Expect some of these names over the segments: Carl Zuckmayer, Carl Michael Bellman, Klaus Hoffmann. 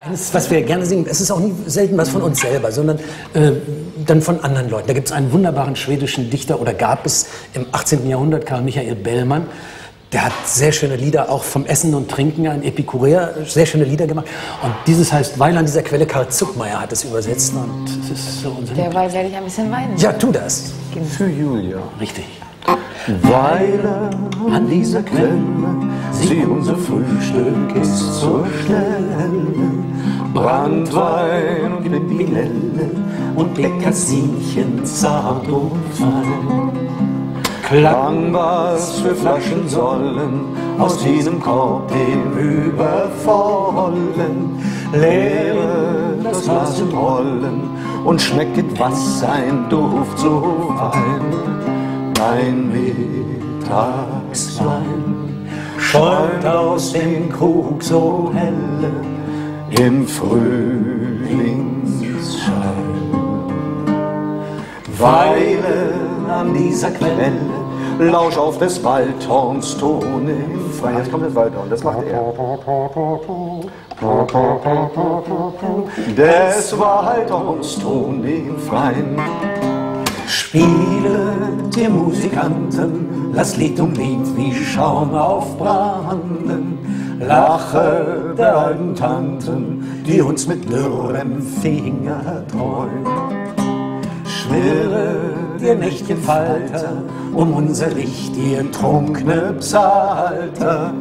Eines, was wir gerne singen, es ist auch nie selten was von uns selber, sondern dann von anderen Leuten. Da gibt es einen wunderbaren schwedischen Dichter, oder gab es im 18. Jahrhundert, Carl Michael Bellman. Der hat sehr schöne Lieder, auch vom Essen und Trinken, ein Epikureer, sehr schöne Lieder gemacht. Und dieses heißt Weil an dieser Quelle, Carl Zuckmayer hat es übersetzt. Und es ist so unser Derweil werde ich ein bisschen weinen. Ja, tu das. Für Julia. Richtig. Weil an dieser Quelle sie unser Frühstück ist so schnell. Brandwein und Limonelle und Bekassinchen zart und fein. Klang, was für Flaschen sollen aus diesem Korb dem übervollen. Leere das Glas im Rollen und schmecket, was sein Duft so fein. Ein Mittagswein schäumt aus dem Krug so helle im Frühlingsschein. Weile an dieser Quelle, lausch auf des Waldhorns Ton im Freien. Jetzt kommt das Waldhorn, das macht er. Des Waldhorns Ton im Freien. Spiele dir Musikanten, lass Lied um Lied wie Schaum aufbranden. Lache der alten Tanten, die uns mit dürrem Finger treuen. Schwirre dir Nächtchenfalter, um unser Licht ihr trunkne Psalter.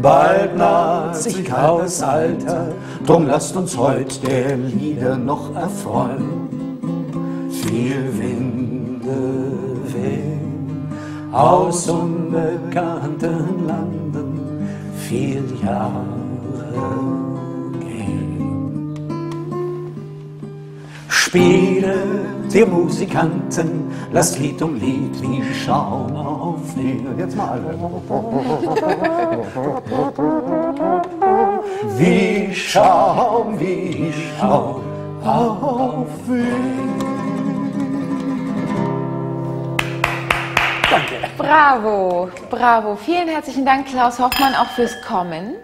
Bald naht sich graues Alter, drum lasst uns heut der Lieder noch erfreuen. Viel Winde wehen aus unbekannten Landen, viel Jahre gehen. Spiele der Musikanten, lass Lied um Lied wie Schaum aufnehmen. Jetzt mal alle. Wie Schaum, wie Schaum aufnehmen. Bravo, bravo. Vielen herzlichen Dank, Klaus Hoffmann, auch fürs Kommen.